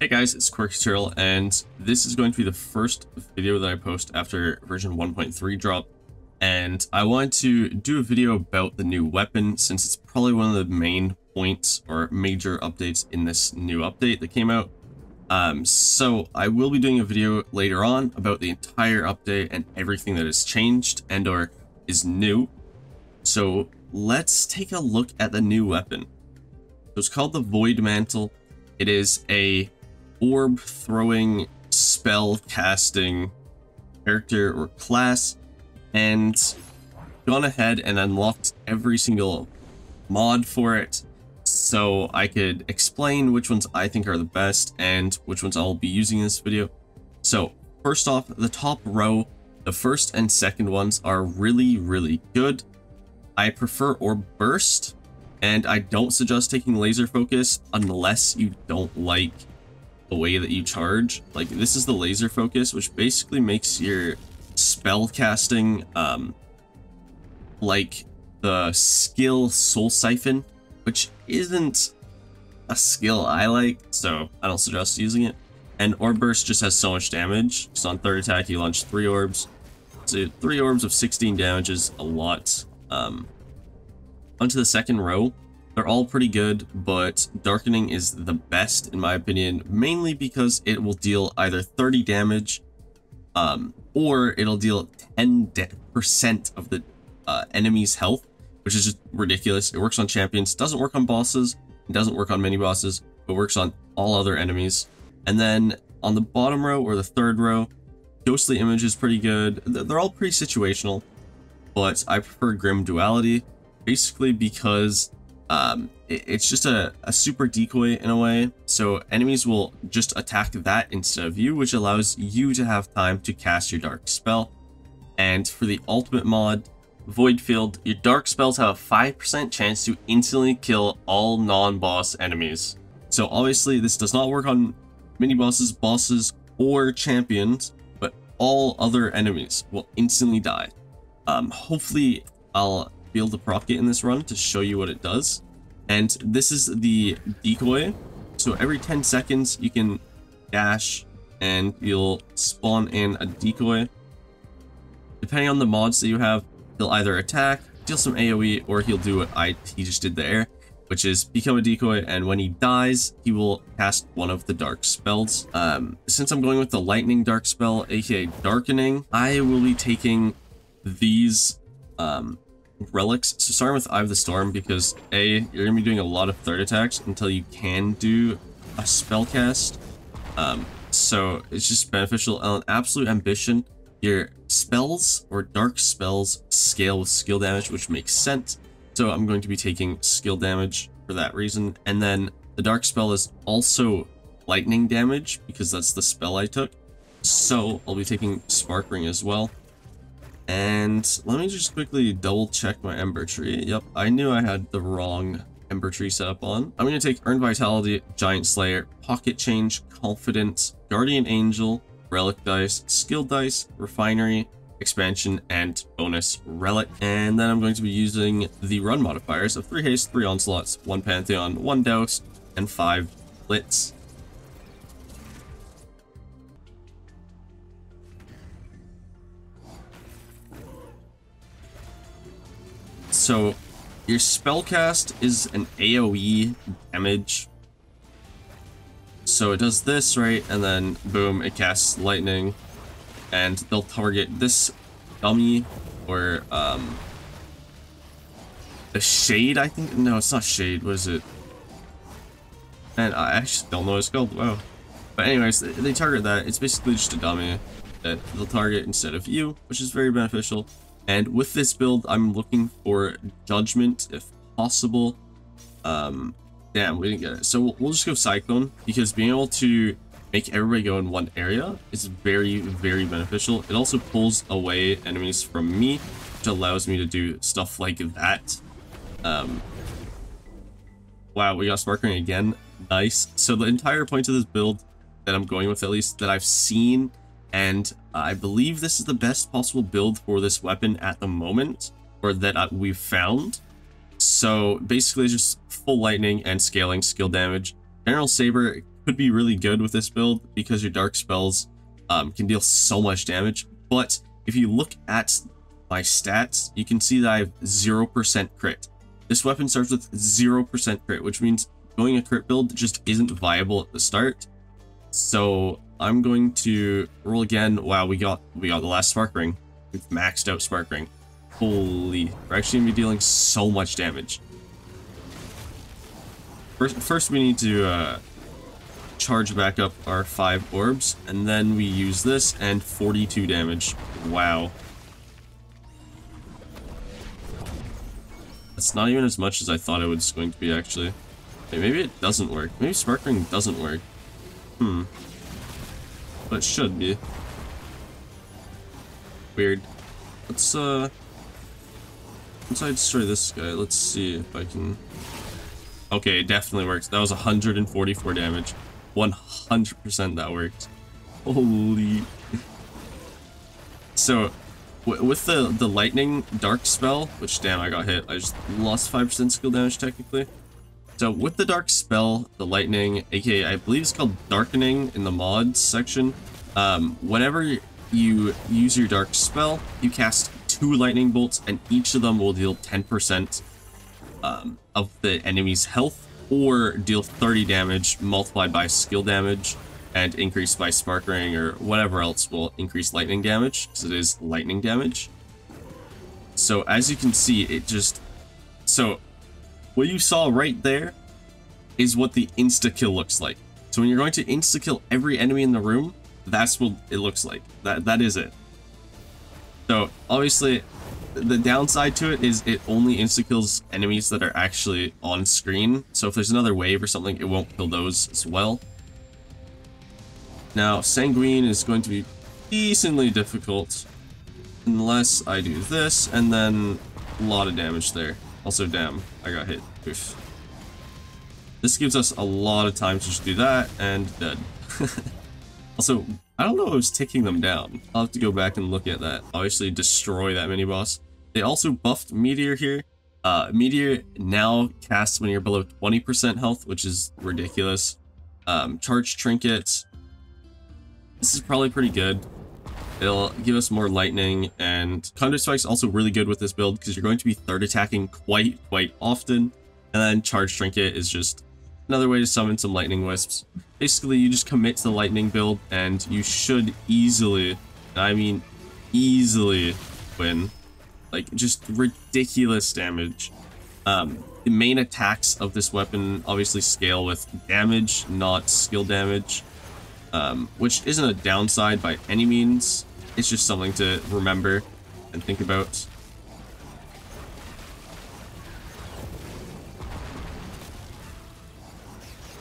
Hey guys, it's QuirkyTurtle, and this is going to be the first video that I post after version 1.3 drop, and I wanted to do a video about the new weapon since it's probably one of the main points or major updates in this new update that came out. So I will be doing a video later on about the entire update and everything that has changed and or is new. So let's take a look at the new weapon. It's called the Void Mantle. It is a orb throwing, spell casting character or class, and gone ahead and unlocked every single mod for it, so I could explain which ones I think are the best and which ones I'll be using in this video. So first off, the top row, the first and second ones are really good. I prefer Orb Burst, and I don't suggest taking laser focus unless you don't like the way that you charge. Like, this is the laser focus, which basically makes your spell casting like the skill Soul Siphon, which isn't a skill I like, so I don't suggest using it. And Orb Burst just has so much damage. So on third attack, you launch three orbs. So three orbs of 16 damage is a lot. Onto the second row, they're all pretty good, but Darkening is the best in my opinion, mainly because it will deal either 30 damage or it'll deal 10% of the enemy's health, which is just ridiculous. It works on champions, doesn't work on bosses, it doesn't work on mini bosses, but works on all other enemies. And then on the bottom row, or the third row, Ghostly Image is pretty good. They're all pretty situational, but I prefer Grim Duality, basically because it's just a super decoy in a way, so enemies will just attack that instead of you, which allows you to have time to cast your dark spell. And for the ultimate mod, Void Field, your dark spells have a 5% chance to instantly kill all non-boss enemies. So obviously this does not work on mini bosses, bosses, or champions, but all other enemies will instantly die. Hopefully I'll be able to proc it in this run to show you what it does. And this is the decoy, so every 10 seconds you can dash and you'll spawn in a decoy. Depending on the mods that you have, he'll either attack, deal some AoE, or he'll do what he just did there, which is become a decoy, and when he dies he will cast one of the dark spells. Since I'm going with the lightning dark spell, aka Darkening, I will be taking these relics. So starting with Eye of the Storm, because A, you're gonna be doing a lot of third attacks until you can do a spell cast, so it's just beneficial. And on Absolute Ambition, your spells or dark spells scale with skill damage, which makes sense, so I'm going to be taking skill damage for that reason. And then the dark spell is also lightning damage, because that's the spell I took, so I'll be taking Spark Ring as well. And let me just quickly double check my Ember Tree. Yep, I knew I had the wrong Ember Tree set up on. I'm going to take Earned Vitality, Giant Slayer, Pocket Change, Confidence, Guardian Angel, Relic Dice, Skill Dice, Refinery, Expansion, and Bonus Relic. And then I'm going to be using the run modifiers of 3 Haste, 3 Onslaughts, 1 Pantheon, 1 Douse, and 5 Blitz. So your spellcast is an AoE damage, so it does this, right, and then boom, it casts lightning, and they'll target this dummy, or the shade, I think. No, it's not shade, what is it? And I actually don't know what it's called. Wow. But anyways, they target that. It's basically just a dummy that they'll target instead of you, which is very beneficial. And with this build, I'm looking for Judgment if possible. Damn, we didn't get it. So we'll just go Cyclone, because being able to make everybody go in one area is very beneficial. It also pulls away enemies from me, which allows me to do stuff like that. Wow, we got Spark Ring again. Nice. So the entire point of this build that I'm going with, at least that I've seen, and I believe this is the best possible build for this weapon at the moment, or that we've found. So basically just full lightning and scaling skill damage. General Saber could be really good with this build because your dark spells can deal so much damage. But if you look at my stats, you can see that I have 0% crit. This weapon starts with 0% crit, which means going a crit build just isn't viable at the start. So I'm going to roll again. Wow, we got the last Spark Ring. We've maxed out Spark Ring. Holy, we're actually going to be dealing so much damage. First we need to charge back up our 5 orbs, and then we use this, and 42 damage. Wow. That's not even as much as I thought it was going to be, actually. Wait, maybe it doesn't work. Maybe Spark Ring doesn't work. But it should be. Weird. Let's destroy this guy. Let's see if I can... Okay, it definitely works. That was 144 damage. 100% that worked. Holy. So, with the lightning dark spell, which, damn, I got hit. I just lost 5% skill damage, technically. So, with the dark spell, the lightning, aka, I believe it's called Darkening in the mods section. Whenever you use your dark spell, you cast 2 lightning bolts, and each of them will deal 10% of the enemy's health, or deal 30 damage multiplied by skill damage and increased by Spark Ring or whatever else will increase lightning damage, because it is lightning damage. So as you can see, it just... So what you saw right there is what the insta-kill looks like. So when you're going to insta-kill every enemy in the room, that's what it looks like. That is it. So obviously the downside to it is it only insta-kills enemies that are actually on screen. So if there's another wave or something, it won't kill those as well. Now, Sanguine is going to be decently difficult unless I do this, and then a lot of damage there. Also, damn, I got hit. Oof. This gives us a lot of time to just do that, and dead. Also, I don't know if I was ticking them down. I'll have to go back and look at that. Obviously, destroy that mini-boss. They also buffed Meteor here. Meteor now casts when you're below 20% health, which is ridiculous. Charge Trinket. This is probably pretty good. It'll give us more lightning, and Conduit Spike's also really good with this build because you're going to be third attacking quite often. And then Charge Trinket is just another way to summon some lightning wisps. Basically, you just commit to the lightning build, and you should easily, and I mean easily, win. Like, just ridiculous damage. The main attacks of this weapon obviously scale with damage, not skill damage. Which isn't a downside by any means. It's just something to remember and think about.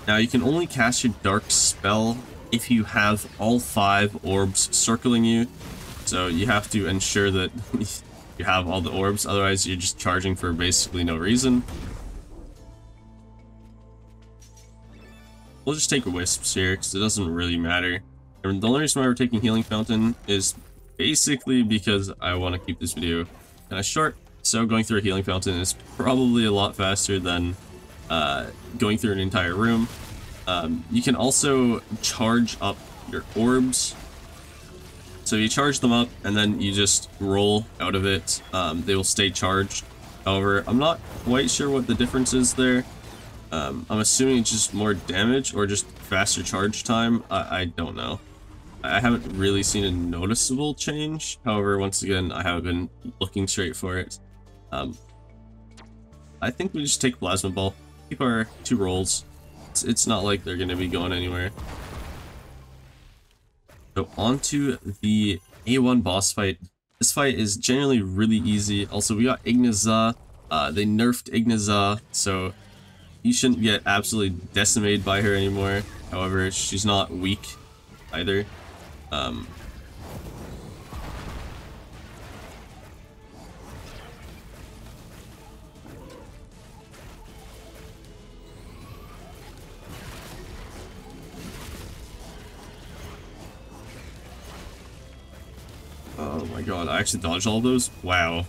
Now, you can only cast your dark spell if you have all 5 orbs circling you. So you have to ensure that you have all the orbs, otherwise you're just charging for basically no reason. We'll just take wisps here, because it doesn't really matter. And the only reason why we're taking Healing Fountain is basically because I want to keep this video kind of short. So going through a Healing Fountain is probably a lot faster than going through an entire room. You can also charge up your orbs. So you charge them up, and then you just roll out of it. They will stay charged. However, I'm not quite sure what the difference is there. I'm assuming it's just more damage or just faster charge time. I don't know. I haven't really seen a noticeable change. However, once again, I haven't been looking straight for it. I think we just take Plasma Ball. Keep our 2 rolls. It's not like they're going to be going anywhere. So on to the A1 boss fight. This fight is generally really easy. Also, we got Ignaza. They nerfed Ignaza, so... you shouldn't get absolutely decimated by her anymore. However, she's not weak either. Oh my god, I actually dodged all those? Wow,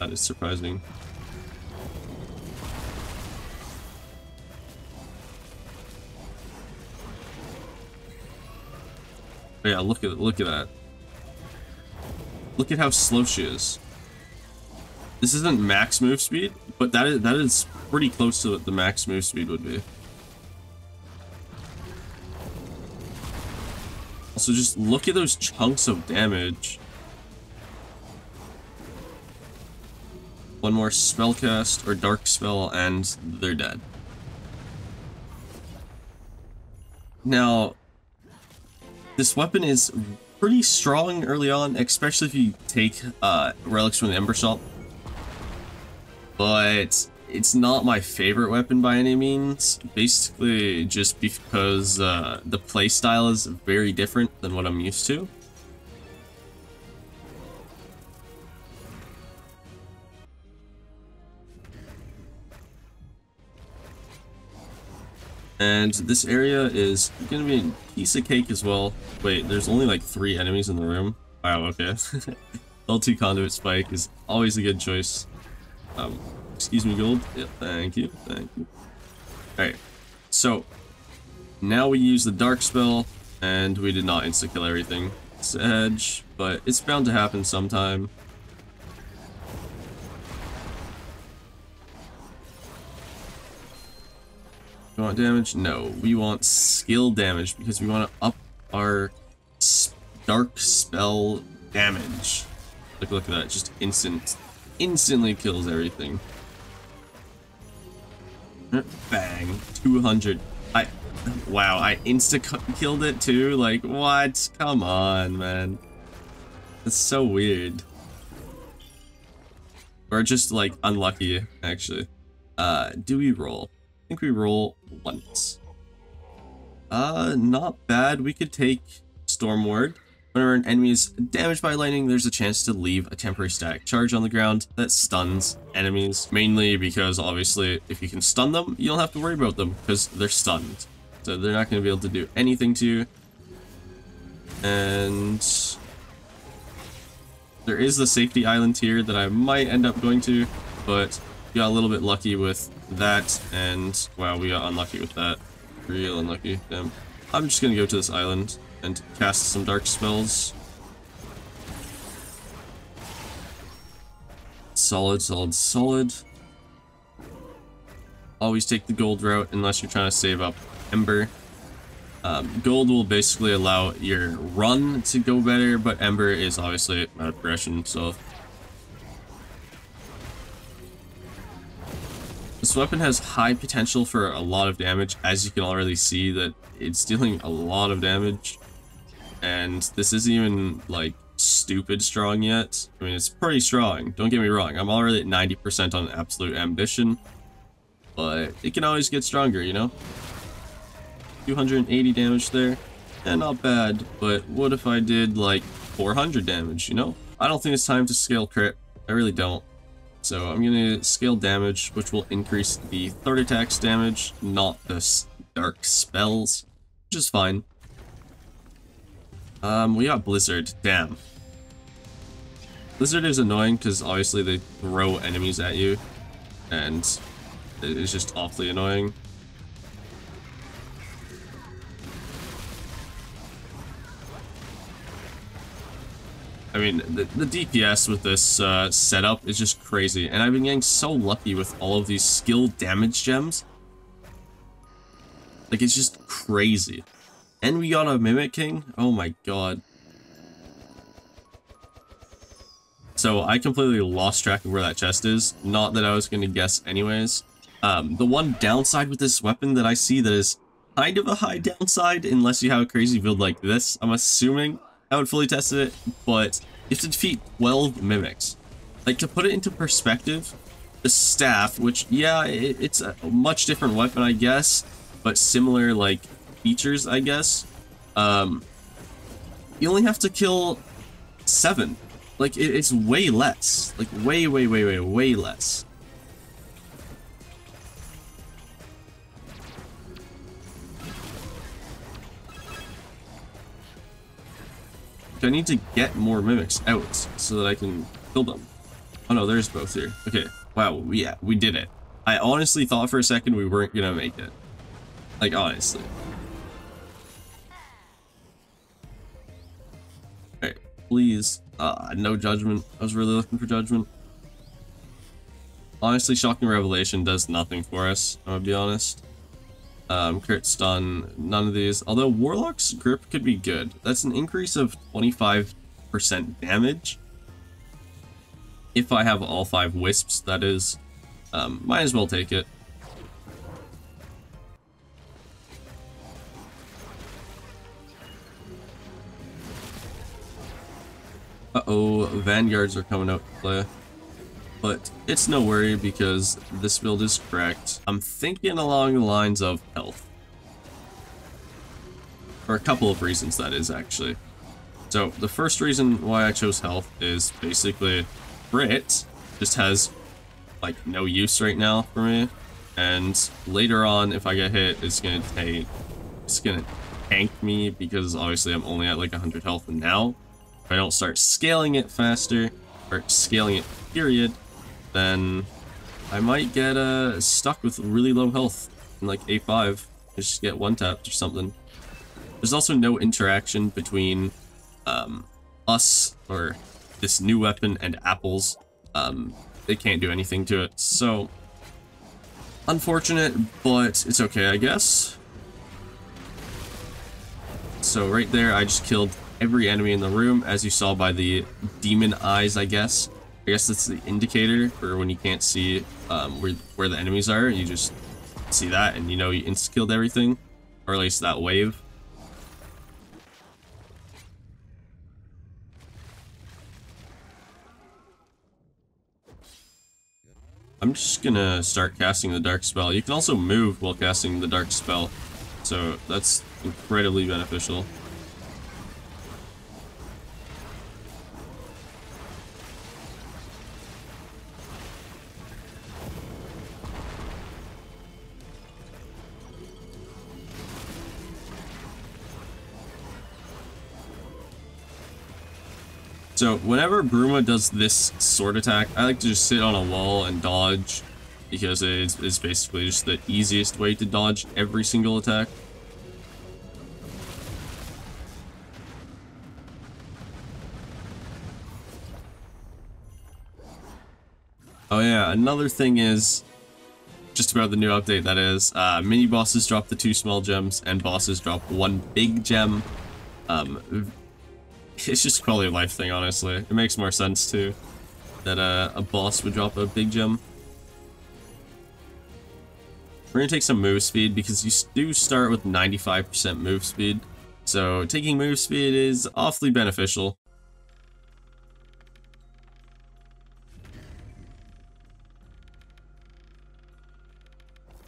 that is surprising. Yeah, look at that. Look at how slow she is. This isn't max move speed, but that is pretty close to what the max move speed would be. So just look at those chunks of damage. One more spell cast or dark spell and they're dead. Now, this weapon is pretty strong early on, especially if you take relics from the Ember Salt. But it's not my favorite weapon by any means, basically just because the playstyle is very different than what I'm used to. And this area is gonna be a piece of cake as well. Wait, there's only like 3 enemies in the room. Wow, okay. L2 Conduit Spike is always a good choice. Excuse me, gold. Yeah, thank you, thank you. Alright, so now we use the dark spell, and we did not insta-kill everything. It's edge, but it's bound to happen sometime. We want damage? No, we want skill damage because we want to up our dark spell damage. Look at that, just instantly kills everything. Bang, 200. Wow, I insta-killed it too? Like, what? Come on, man. That's so weird. We're just like unlucky, actually. Do we roll? I think we roll once. Not bad. We could take Stormward. Whenever an enemy is damaged by lightning, there's a chance to leave a temporary static charge on the ground that stuns enemies. Mainly because, obviously, if you can stun them, you don't have to worry about them because they're stunned. So they're not going to be able to do anything to you. And there is the safety island tier that I might end up going to, but we got a little bit lucky with that. And, wow, we got unlucky with that. Real unlucky. Damn. I'm just going to go to this island and cast some dark spells. Solid, solid, solid. Always take the gold route unless you're trying to save up Ember. Gold will basically allow your run to go better, but Ember is obviously out of progression, so. This weapon has high potential for a lot of damage, as you can already see that it's dealing a lot of damage. And this isn't even, like, stupid strong yet. I mean, it's pretty strong, don't get me wrong. I'm already at 90% on Absolute Ambition, but it can always get stronger, you know? 280 damage there, and not bad, but what if I did, like, 400 damage, you know? I don't think it's time to scale crit, I really don't. So I'm going to scale damage, which will increase the third attack's damage, not the dark spells, which is fine. We got Blizzard, damn. Blizzard is annoying because obviously they throw enemies at you, and it's just awfully annoying. I mean, the DPS with this setup is just crazy, and I've been getting so lucky with all of these skill damage gems. Like, it's just crazy. And we got a Mimic King? Oh my god. So I completely lost track of where that chest is. Not that I was going to guess anyways. The one downside with this weapon that I see that is kind of a high downside, unless you have a crazy build like this, I'm assuming. I would fully test it, but you have to defeat 12 mimics. Like, to put it into perspective, the staff, which, yeah, it's a much different weapon, I guess, but similar, like, features, I guess. You only have to kill 7. Like, it's way less. Like, way less. I need to get more mimics out so that I can kill them. Oh no, there's both here. Okay, wow, yeah, we did it. I honestly thought for a second we weren't gonna make it. Like, honestly. please. No judgment. I was really looking for judgment. Honestly, Shocking Revelation does nothing for us, I'm gonna be honest. Crit Stun, none of these. Although Warlock's Grip could be good. That's an increase of 25% damage. If I have all 5 Wisps, that is. Might as well take it. Uh-oh, Vanguards are coming out to play. But it's no worry because this build is correct. I'm thinking along the lines of health. For a couple of reasons, that is, actually. So, the first reason why I chose health is basically crit just has, like, no use right now for me. And later on, if I get hit, it's gonna tank me because obviously I'm only at, like, 100 health now. If I don't start scaling it faster, or scaling it, period, then I might get stuck with really low health in like A5. I just get one tapped or something. There's also no interaction between us or this new weapon and apples. They can't do anything to it, so unfortunate, but it's okay, I guess. So right there, I just killed every enemy in the room, as you saw by the demon eyes, I guess. I guess that's the indicator for when you can't see where the enemies are. You just see that and you know you insta-killed everything. Or at least that wave. I'm just gonna start casting the Dark Spell. You can also move while casting the Dark Spell. So that's incredibly beneficial. So whenever Bruma does this sword attack, I like to just sit on a wall and dodge, because it's basically just the easiest way to dodge every single attack. Oh yeah, another thing is, just about the new update that is, mini bosses drop the 2 small gems and bosses drop 1 big gem. It's just a quality of life thing, honestly. It makes more sense, too, that a boss would drop a big gem. We're going to take some move speed, because you do start with 95% move speed. So taking move speed is awfully beneficial.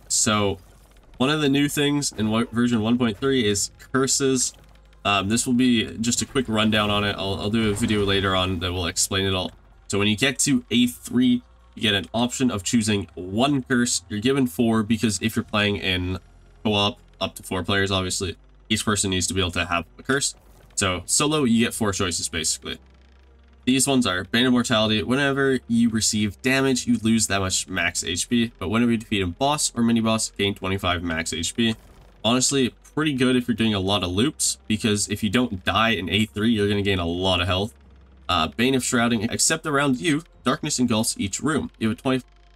So one of the new things in version 1.3 is curses. This will be just a quick rundown on it. I'll do a video later on that will explain it all. So when you get to A3, you get an option of choosing 1 curse. You're given 4 because if you're playing in co-op, up to 4 players, obviously, each person needs to be able to have a curse. So solo, you get 4 choices, basically. These ones are Bane of Mortality. Whenever you receive damage, you lose that much max HP. But whenever you defeat a boss or mini-boss, gain 25 max HP. Honestly, pretty good if you're doing a lot of loops, because if you don't die in A3, you're going to gain a lot of health. Bane of Shrouding, except around you, darkness engulfs each room. You have a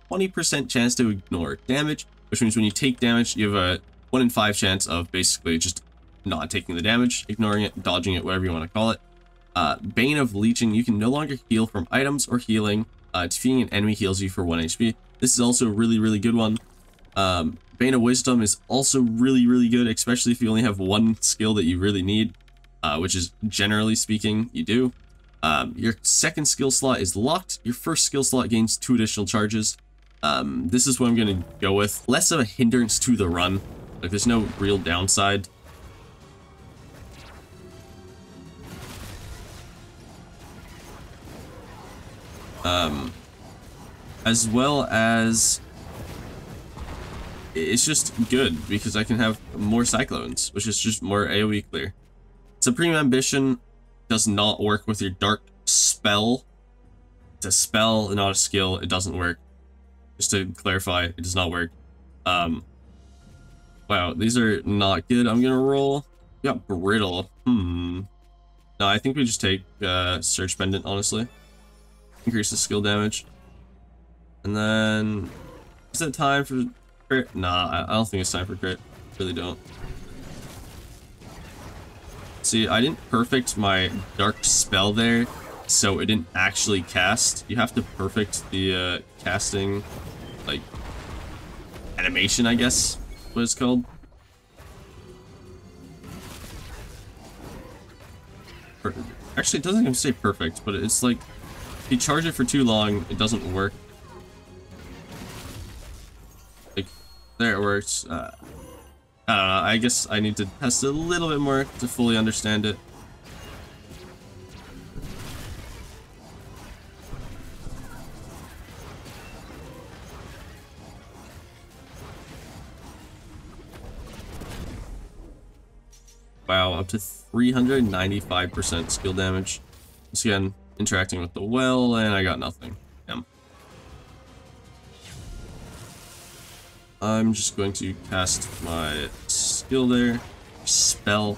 20% chance to ignore damage, which means when you take damage, you have a 1 in 5 chance of basically just not taking the damage, ignoring it, dodging it, whatever you want to call it. Bane of Leeching, you can no longer heal from items or healing. Defeating an enemy heals you for 1 HP. This is also a really, really good one. Bane of Wisdom is also really, really good, especially if you only have 1 skill that you really need, which is, generally speaking, you do. Your second skill slot is locked. Your first skill slot gains 2 additional charges. This is what I'm going to go with. Less of a hindrance to the run. Like, there's no real downside. As well as... it's just good because I can have more cyclones, which is just more AoE clear. Supreme Ambition does not work with your Dark Spell. It's a spell and not a skill. It doesn't work. Just to clarify, it does not work. Wow, these are not good. I'm gonna roll. We got Brittle. No, I think we just take Surge Pendant, honestly. Increase the skill damage. And then... Is it time for crit? Nah, I don't think it's time for crit. Really don't. See, I didn't perfect my dark spell there, so it didn't actually cast. You have to perfect the casting, like, animation, I guess, is what it's called. Actually, it doesn't even say perfect, but it's like, if you charge it for too long, it doesn't work. Like, there it works. I don't know, I guess I need to test it a little bit more to fully understand it. Wow, up to 395% skill damage. Once again, interacting with the well, and I got nothing. Damn. I'm just going to cast my skill there. Spell.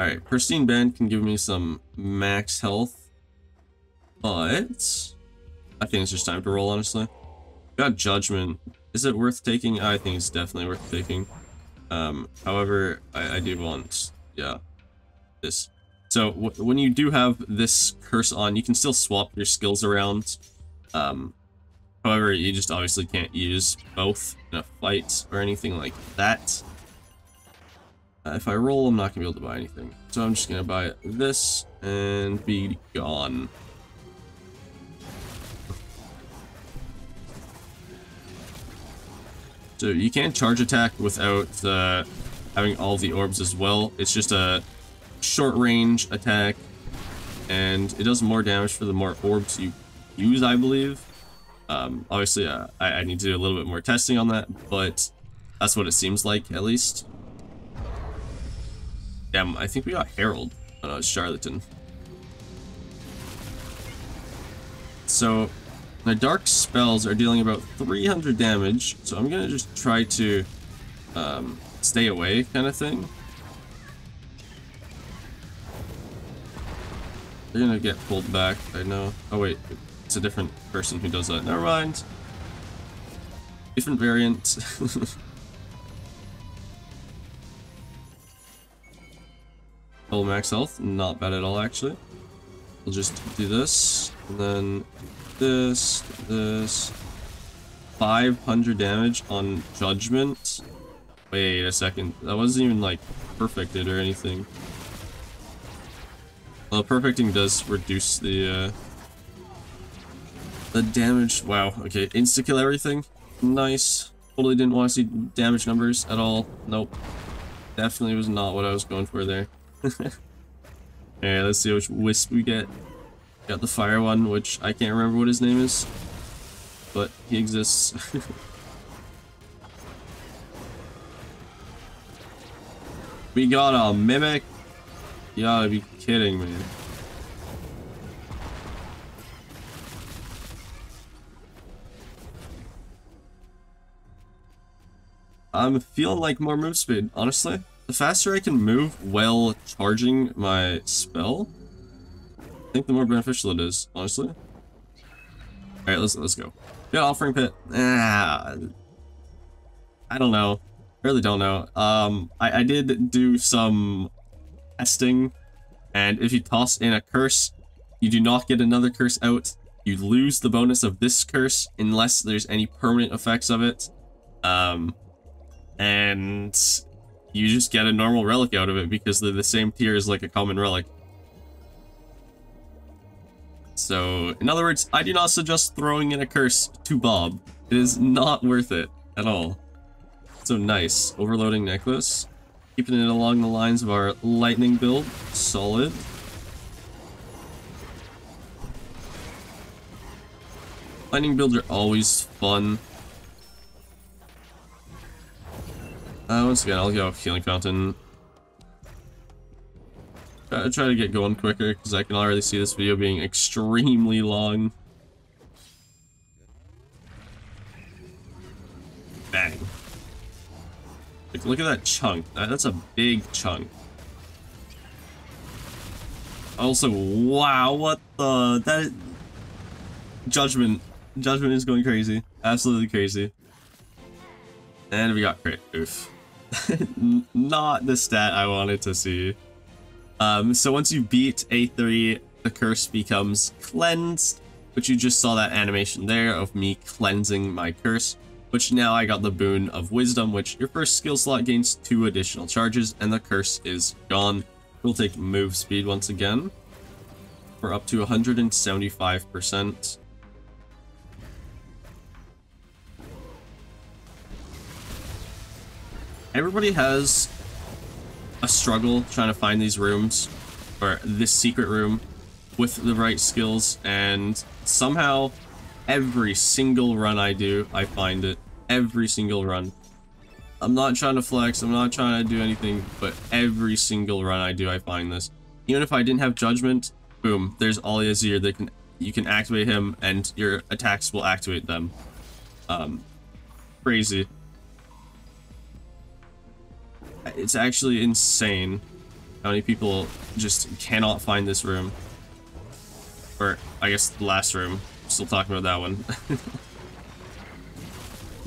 Alright, Pristine Band can give me some max health, but I think it's just time to roll, honestly. Got Judgment. Is it worth taking? I think it's definitely worth taking. However, I do want, yeah, this. So, when you do have this curse on, you can still swap your skills around. However, you just obviously can't use both in a fight or anything like that. If I roll, I'm not going to be able to buy anything. So I'm just going to buy this and be gone. So you can't charge attack without having all the orbs as well. It's just a short range attack. And it does more damage for the more orbs you use, I believe. Obviously, I need to do a little bit more testing on that. But that's what it seems like, at least. Damn, I think we got Herald. Oh no, it's Charlatan. So, my dark spells are dealing about 300 damage, so I'm gonna just try to stay away kind of thing. They're gonna get pulled back, I know. Oh wait, it's a different person who does that. Never mind. Different variant. Full max health, not bad at all actually. We'll just do this, and then this. 500 damage on Judgment. Wait a second, that wasn't even like perfected or anything. Well, perfecting does reduce the damage. Wow, okay, insta-kill everything. Nice. Totally didn't want to see damage numbers at all. Nope. Definitely was not what I was going for there. Alright, let's see which Wisp we get. Got the fire one, which I can't remember what his name is, but he exists. We got a Mimic? You gotta be kidding me. I'm feeling like more move speed, honestly. The faster I can move while charging my spell, I think the more beneficial it is, honestly. Alright, let's go. Yeah, Offering Pit. I don't know. Really don't know. I did do some testing, and if you toss in a curse, you do not get another curse out. You lose the bonus of this curse unless there's any permanent effects of it. And you just get a normal relic out of it because they're the same tier as like a common relic. So, in other words, I do not suggest throwing in a curse to Bob. It is not worth it at all. So nice. Overloading Necklace. Keeping it along the lines of our lightning build. Solid. Lightning builds are always fun. Once again, I'll go Healing Fountain. Try to get going quicker, because I can already see this video being extremely long. Bang. Like, look at that chunk. That's a big chunk. Also, wow, what the... that is... Judgment. Judgment is going crazy. Absolutely crazy. And we got crit. Oof. Not the stat I wanted to see. So once you beat A3, the curse becomes cleansed, which you just saw that animation there of me cleansing my curse, which now I got the Boon of Wisdom, which your first skill slot gains 2 additional charges, and the curse is gone. We'll take move speed once again for up to 175%. Everybody has a struggle trying to find these rooms, or this secret room, with the right skills, and somehow every single run I do, I find it. Every single run. I'm not trying to flex, I'm not trying to do anything, but every single run I do, I find this. Even if I didn't have Judgment, boom, there's Ali Azir. They can, you can activate him, and your attacks will activate them. Crazy. It's actually insane how many people just cannot find this room. Or, I guess, the last room. I'm still talking about that one.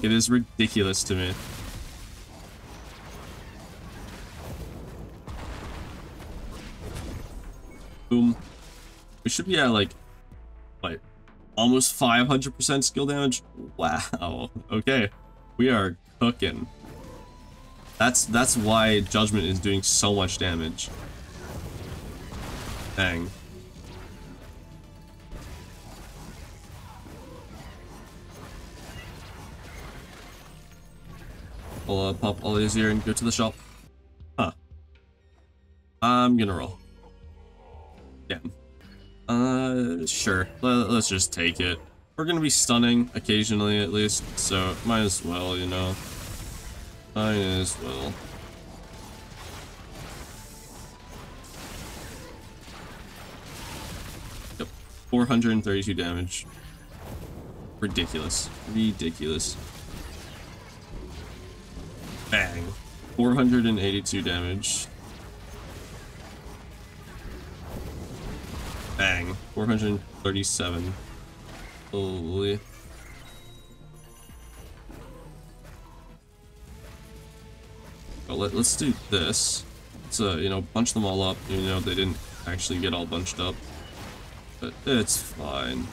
It is ridiculous to me. Boom. We should be at like almost 500% skill damage. Wow. Okay. We are cooking. That's why Judgment is doing so much damage. Dang. We'll pop all these here and go to the shop. Huh. I'm gonna roll. Damn. Sure. Let's just take it. We're gonna be stunning occasionally at least, so might as well, you know. Might as well. Yep. 432 damage. Ridiculous. Ridiculous. Bang. 482 damage. Bang. 437. Holy. But let's do this. Let's, you know, bunch them all up. You know, they didn't actually get all bunched up. But it's fine.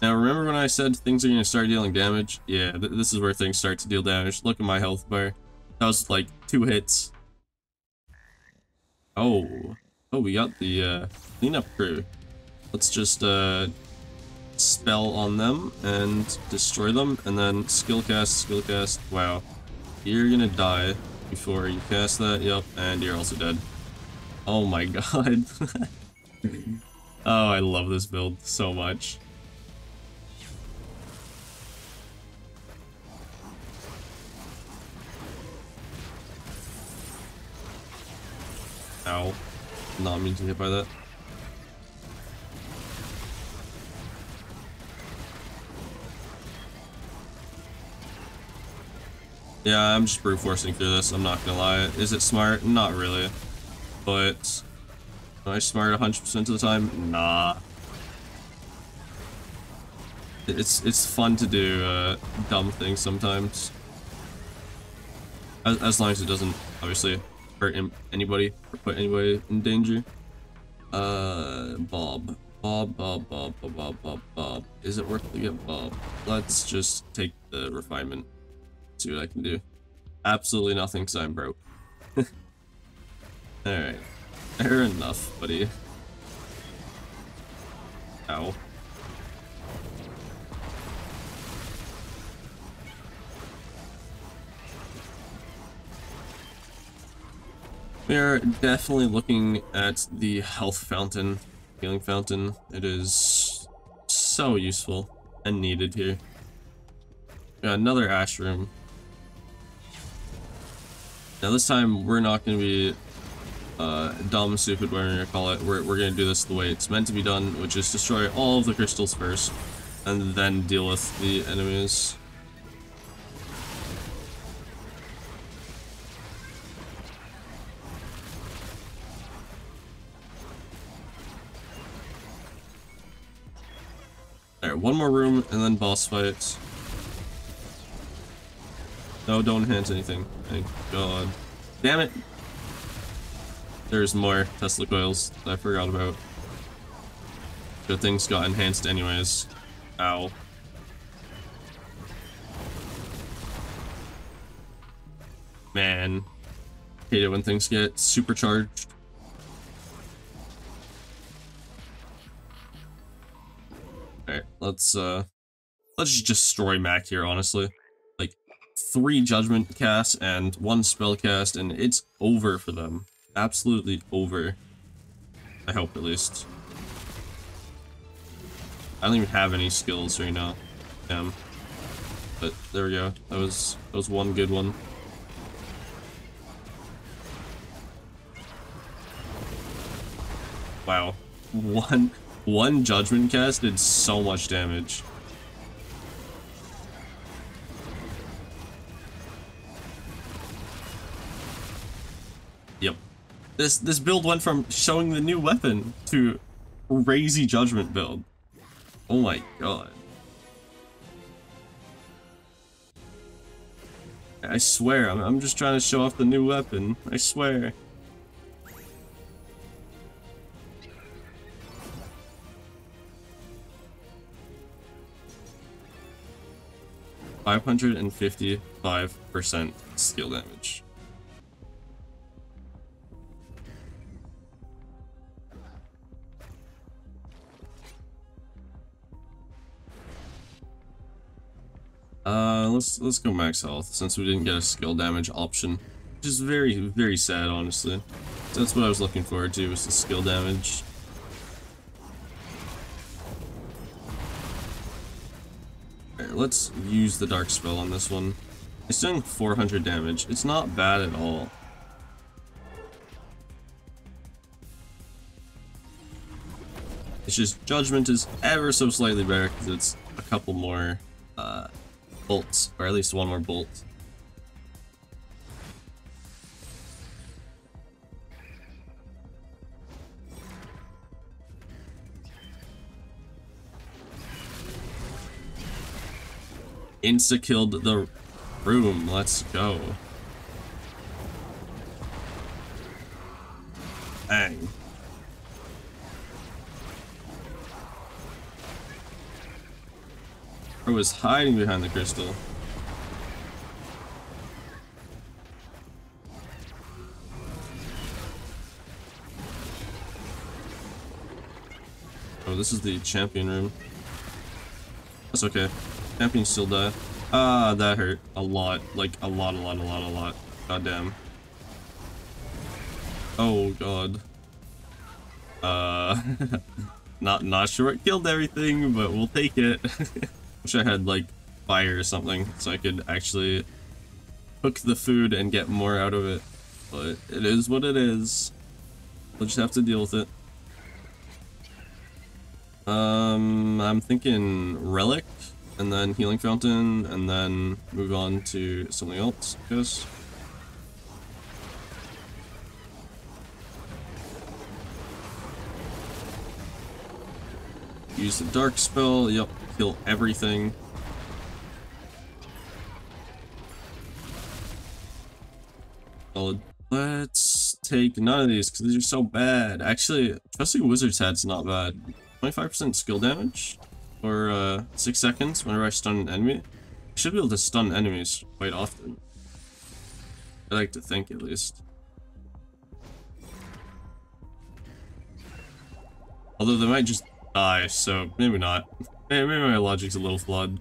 Now, remember when I said things are going to start dealing damage? Yeah, this is where things start to deal damage. Look at my health bar. That was like 2 hits. Oh. Oh, we got the cleanup crew. Let's just spell on them and destroy them, and then skill cast, skill cast. Wow. You're gonna die before you cast that. Yep, and you're also dead. Oh my god. Oh, I love this build so much. Ow. Not mean to get hit by that. Yeah, I'm just brute forcing through this, I'm not gonna lie. Is it smart? Not really. But am I smart 100% of the time? Nah. It's fun to do dumb things sometimes. As long as it doesn't, obviously, hurt anybody or put anybody in danger. Bob. Is it worth to get Bob? Let's just take the refinement. See what I can do. Absolutely nothing because I'm broke. Alright. Fair enough, buddy. Ow. We are definitely looking at the Healing Fountain. It is so useful and needed here. Got another Ash Room. Now this time we're not going to be dumb and stupid, whatever you call it. We're going to do this the way it's meant to be done, which is destroy all of the crystals first and then deal with the enemies. Alright, one more room and then boss fights. No, don't enhance anything. Thank God. Damn it! There's more Tesla coils that I forgot about. Good things got enhanced anyways. Ow. Man. Hate it when things get supercharged. Alright, let's just destroy Mac here, honestly. Like, 3 judgment casts and 1 spell cast, and it's over for them. Absolutely over. I hope, at least. I don't even have any skills right now. Damn. But there we go. That was one good one. Wow. One judgment cast did so much damage. Yep. This build went from showing the new weapon to crazy judgment build. Oh my God. I swear, I'm just trying to show off the new weapon. I swear. $555% skill damage. Let's go max health since we didn't get a skill damage option, which is very, very sad, honestly. That's what I was looking forward to, was the skill damage. Let's use the dark spell on this one. It's doing 400 damage. It's not bad at all. It's just judgment is ever so slightly better because it's a couple more bolts, or at least one more bolt. Insta-killed the room. Let's go. Bang. I was hiding behind the crystal. Oh, this is the champion room. That's okay. Champions still die. Ah, that hurt a lot. Like, a lot. Goddamn. Oh, God. Not sure it killed everything, but we'll take it. Wish I had, like, fire or something, so I could actually cook the food and get more out of it. But it is what it is. We'll just have to deal with it. I'm thinking Relic, and then Healing Fountain, and then move on to something else, I guess. Use the dark spell, yep, kill everything. Well, let's take none of these, because these are so bad. Actually, trusting Wizard's Head's not bad. 25% skill damage. For 6 seconds whenever I stun an enemy. I should be able to stun enemies quite often. I like to think, at least. Although they might just die, so maybe not. Maybe my logic's a little flawed.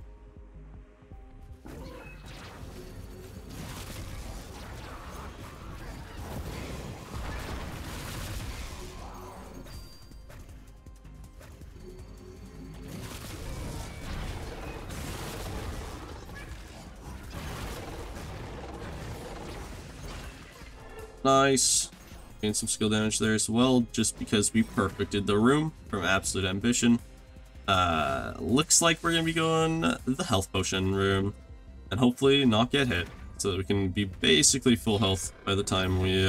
Nice. Gained some skill damage there as well, just because we perfected the room from Absolute Ambition. Looks like we're going to be going the health potion room and hopefully not get hit, so that we can be basically full health by the time we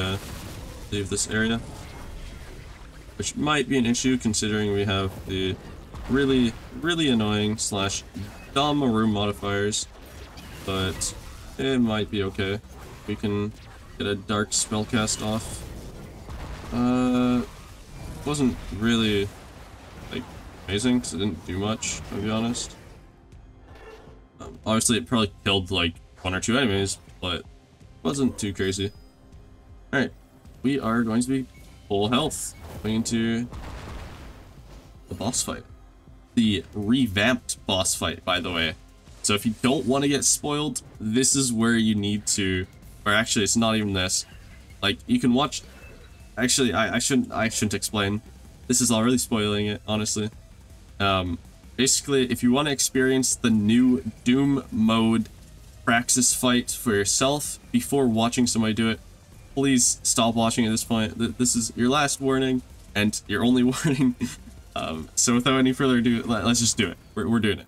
leave this area, which might be an issue considering we have the really annoying slash dumb room modifiers, but it might be okay. We can get a dark spell cast off. Wasn't really amazing, because it didn't do much, to be honest. Obviously it probably killed like one or two enemies, but wasn't too crazy. Alright, we are going to be full health going into the boss fight. The revamped boss fight, by the way. So if you don't want to get spoiled, this is where you need to, or actually it's not even this. Like, you can watch, actually I shouldn't explain. This is already spoiling it, honestly. Basically, if you want to experience the new Doom mode Praxis fight for yourself before watching somebody do it, please stop watching at this point. This is your last warning and your only warning. So without any further ado, let's just do it. We're doing it.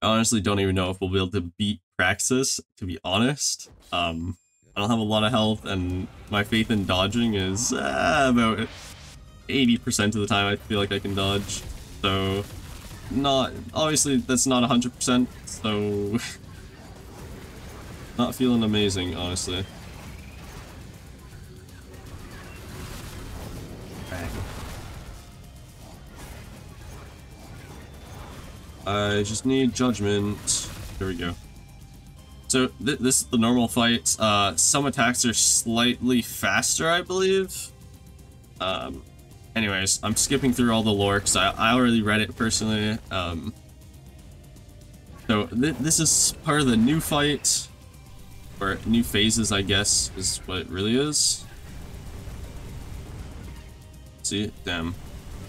I honestly don't even know if we'll be able to beat Praxis, to be honest. I don't have a lot of health, and my faith in dodging is about 80% of the time I feel like I can dodge. So, not, obviously that's not 100%, so not feeling amazing, honestly. I just need judgment. There we go. So this is the normal fight. Some attacks are slightly faster, I believe. Anyways, I'm skipping through all the lore because I already read it personally. So this is part of the new fight, or new phases, I guess, is what it really is. See, damn,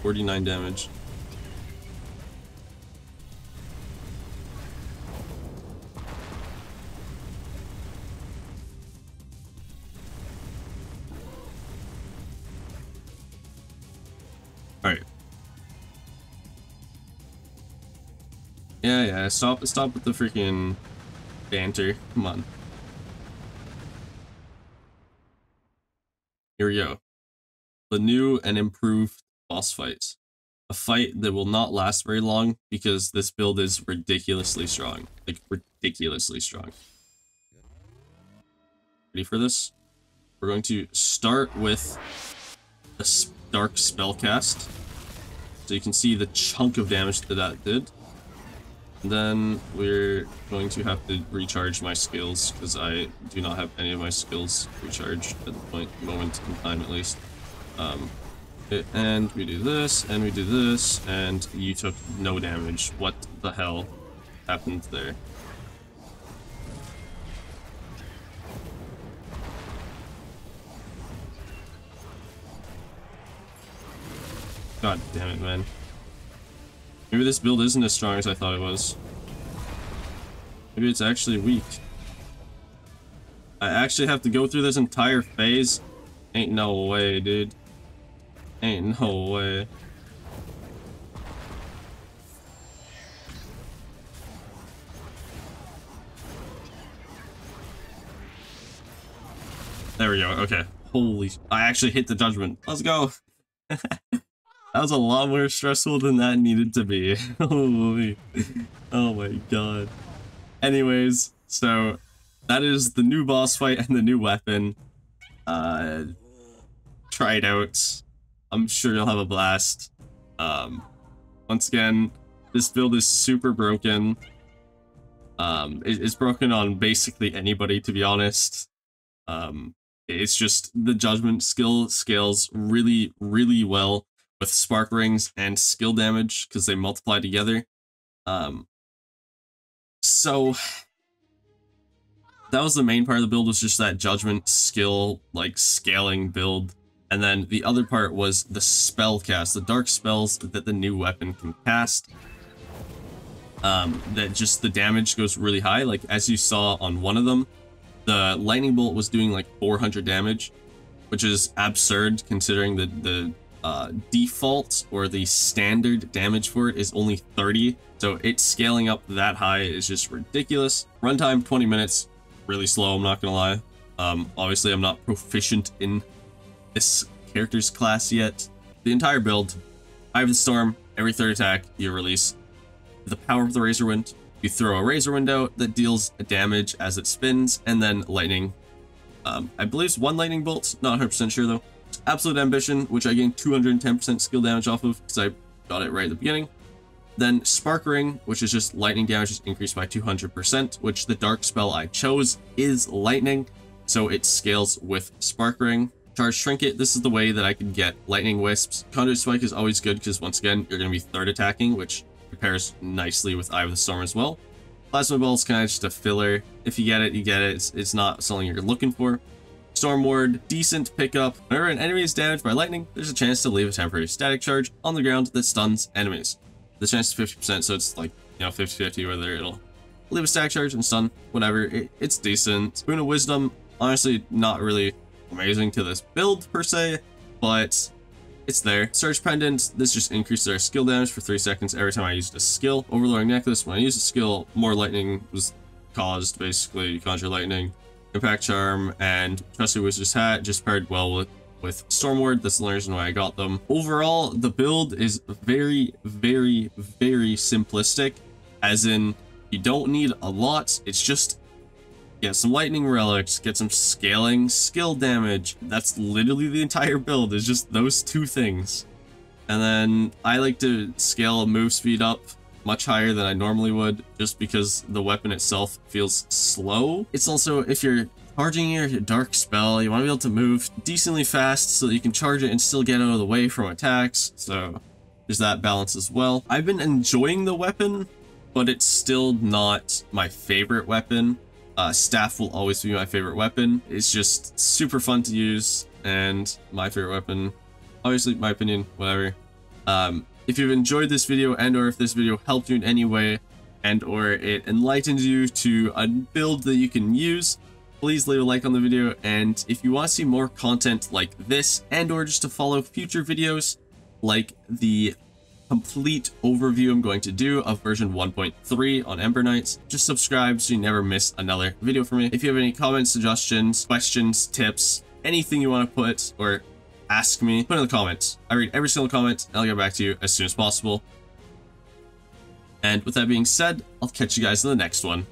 49 damage. Alright. Yeah, stop with the freaking banter. Come on. Here we go. The new and improved boss fight. A fight that will not last very long because this build is ridiculously strong. Like, ridiculously strong. Ready for this? We're going to start with a dark spellcast, so you can see the chunk of damage that that did. And then we're going to have to recharge my skills, because I do not have any of my skills recharged at the moment in time, at least. And we do this, and we do this, and you took no damage. What the hell happened there? God damn it, man. Maybe this build isn't as strong as I thought it was. Maybe it's actually weak. I actually have to go through this entire phase? Ain't no way, dude. Ain't no way. There we go, okay. Holy... I actually hit the judgment. Let's go! That was a lot more stressful than that needed to be. Holy. Oh my god. Anyways, so that is the new boss fight and the new weapon. Try it out. I'm sure you'll have a blast. Once again, this build is super broken. It's broken on basically anybody, to be honest. It's just the judgment skill scales really well with spark rings and skill damage, because they multiply together. So that was the main part of the build, was just that judgment skill, like, scaling build. And then the other part was the spell cast, the dark spells that the new weapon can cast. That just the damage goes really high, like as you saw on one of them. The lightning bolt was doing like 400 damage, which is absurd considering the default or the standard damage for it is only 30. So it's scaling up that high is just ridiculous. Runtime 20 minutes, really slow, I'm not gonna lie. Obviously I'm not proficient in this character's class yet. The entire build, Eye of the Storm, every third attack you release the power of the Razor Wind. You throw a Razor Wind out that deals damage as it spins, and then lightning. I believe it's one lightning bolt, not 100% sure though. It's Absolute Ambition, which I gained 210% skill damage off of because I got it right at the beginning. Then Spark Ring, which is just lightning damage is increased by 200%, which the dark spell I chose is lightning, so it scales with Spark Ring. Charge Trinket, this is the way that I can get lightning wisps. Conduit Spike is always good because once again, you're going to be third attacking, which pairs nicely with Eye of the Storm as well. Plasma Ball is kind of just a filler. If you get it, you get it. It's not something you're looking for. Stormward, decent pickup. Whenever an enemy is damaged by lightning, there's a chance to leave a temporary static charge on the ground that stuns enemies. The chance is 50%, so it's like, you know, 50-50 whether it'll leave a static charge and stun, whatever. It's decent. Boon of Wisdom, honestly, not really amazing to this build per se, but it's there. Surge Pendant, this just increases our skill damage for 3 seconds every time I used a skill. Overloading Necklace, when I used a skill, more lightning was caused, basically. You conjure lightning. Impact Charm and Trusty Wizard's Hat just paired well with Stormward. That's the only reason why I got them. Overall, the build is very, very, very simplistic, as in, you don't need a lot. It's just get some lightning relics, get some scaling skill damage. That's literally the entire build, is just those two things. And then I like to scale move speed up much higher than I normally would, just because the weapon itself feels slow. It's also, if you're charging your dark spell, you want to be able to move decently fast so that you can charge it and still get out of the way from attacks. So there's that balance as well. I've been enjoying the weapon, but it's still not my favorite weapon. Staff will always be my favorite weapon. It's just super fun to use and my favorite weapon. Obviously, my opinion, whatever. If you've enjoyed this video and or if this video helped you in any way and or it enlightened you to a build that you can use, please leave a like on the video. And if you want to see more content like this and or just to follow future videos like the complete overview I'm going to do of version 1.3 on Ember Knights, just subscribe so you never miss another video from me. If you have any comments, suggestions, questions, tips, anything you want to put or ask me, put it in the comments. I read every single comment and I'll get back to you as soon as possible. And with that being said, I'll catch you guys in the next one.